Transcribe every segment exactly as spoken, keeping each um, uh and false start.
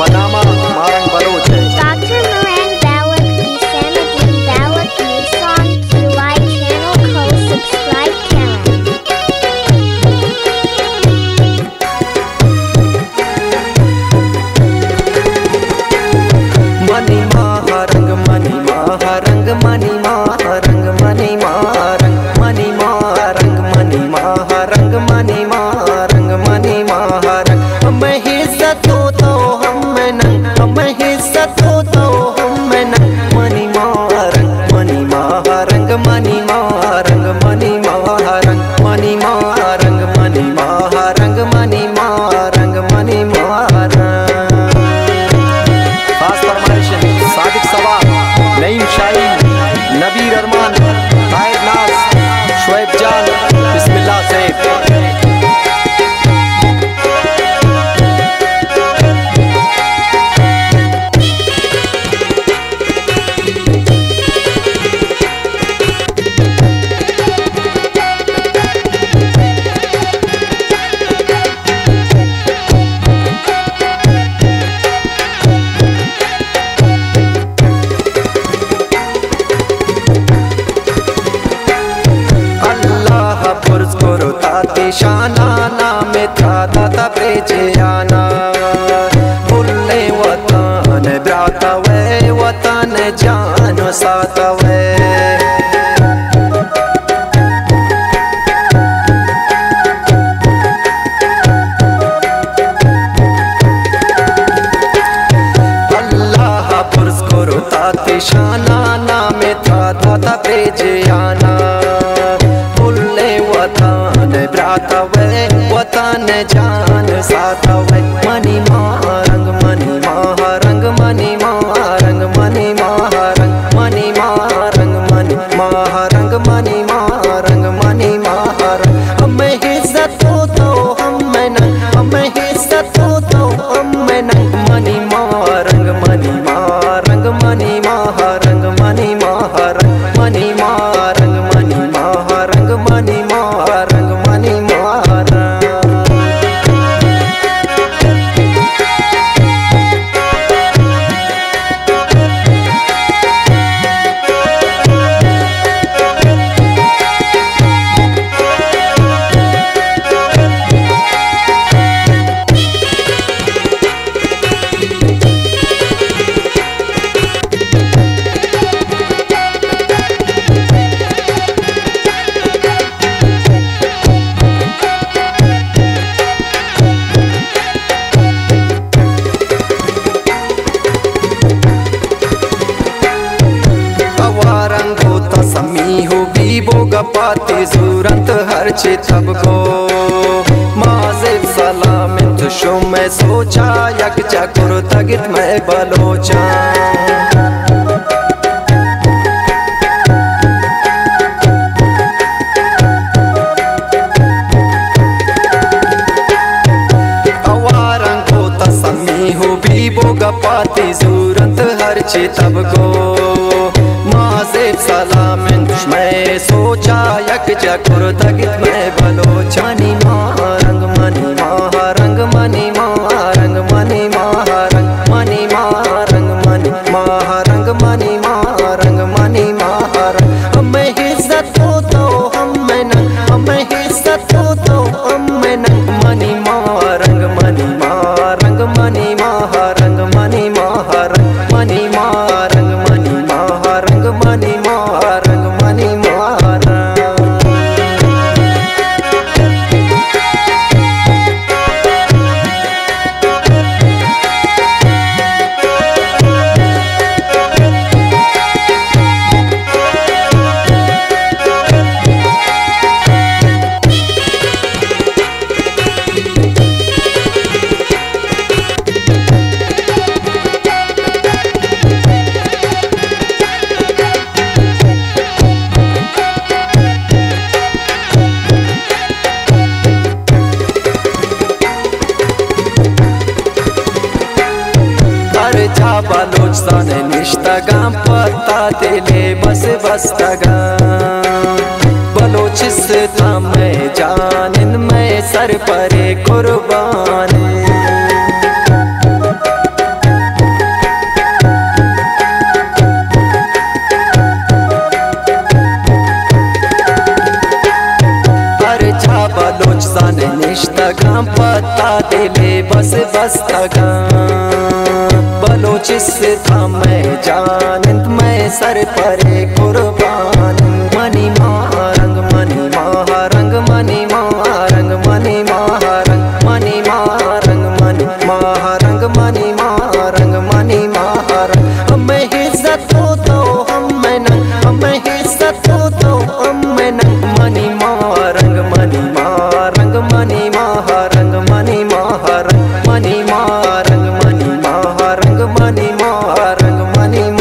Panama Mahrang Baloch है। Doctor Mahrang Baloch, we send the Baloch news song to my channel called Subscribe Channel। मनी मारंग मनी मारंग मनी मारंग मनी मारंग मनी मारंग मनी मारंग मनी मारंग मनी मारंग मैं हिस्सा तो तो हम मैं न मैं हिस्सा तो तो हम मैं न मनी मारंग मनी मारंग मनी मारंग मनी मारंग मनी मारंग मनी मारंग मनी मारंग मनी मारंग खास फरमाइश सादिक सवा नईम शाही नबी अरमान ताहिर नाज शुएब जान बिस्मिल्लाह से शाना नाम था दाता प्रेचयाना बुल्ले वतन ब्राता वे वतन जानो साता वे अल्लाह पुरस करो ताते शाना नाम था दाता प्रेचयाना वतन जान सातवे मनी मारंग मनी मारंग मनी मारंग मनी मारंग मनी मारंग मनी मारंग मनी मारंग मनी मारंग हमें हिस्सा तो तो हम मैं न हमें हिस्सा तो तो हम मैं न मनी मारंग मनी मारंग मनी मारंग मनी मारंग मनी मारंग मनी मारंग मनी मारंग मनी मारंग पाते जूरत हर चे तब को माजे सलाम तुशो मैं सोचा यक चकुर तगित मैं बलोचा अवारंग को तसमी हो भी बोगा पाते जूरत हर चे तब को सलाम मैं सोचा यक चकुर तगित मैं बलोच मनी मारंग मनी मारंग मनी मारंग मनी मारंग मनी मारंग मनी मारंग मनी मारंग मनी मारंग हमें हिस्सा तो तो हम मैं न हमें हिस्सा तो तो हम मैं न मनी मारंग मनी मारंग मनी मारंग मनी मारंग मनी मारंग मनी मारंग मनी मारंग मनी मारंग बलोचस्तान निश्तगा पता तेले बस बसतगा बलोचिस्तान मैं जानिन मैं सर परे कुर्बान दस्तगा बलोचिस था मैं जानत मैं सर परे कुर्बान। मनी मारंग मनी मारंग मनी मारंग मनी मारंग मनी मारंग मनी मारंग मनी मारंग मनी मारंग हमें इज्जत दो हम मन हमें इज्जत दो हम मन। मनी मारंग मनी मारंग मनी मारंग मनी मारंग मनी मारंग मनी मारंग मनी मारंग मनी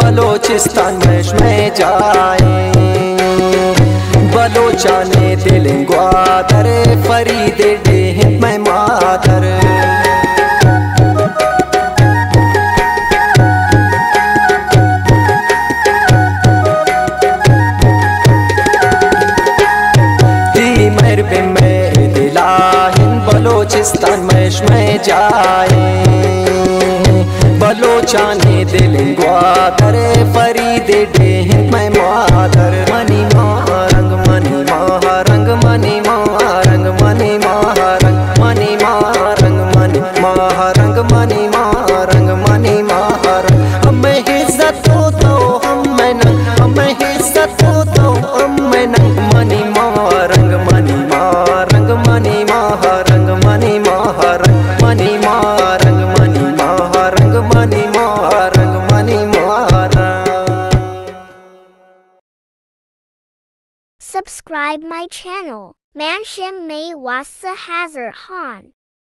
बलोचिस्तान देश में जाए बलोचाने दिल ग्वादर फरीद देह में मादर तीमर पे मैं दिलाहिन बलोचिस्तान देश में जाए बलोचाने दिल ग्वादर फरीद देह मैं मादर। मनी मारंग मनी मारंग मनी मारंग मनी मारंग मनी मारंग मनी मारंग मनी मारंग मनी मारंग हमें इज्जत दो हम मन हमें इज्जत दो हम मन। मनी मारंग मनी मारंग मनी मारंग मनी मारंग मनी मारंग मनी मारंग मनी मारंग मनी Marang. Subscribe my channel Manshim May Wasa Hazar Han।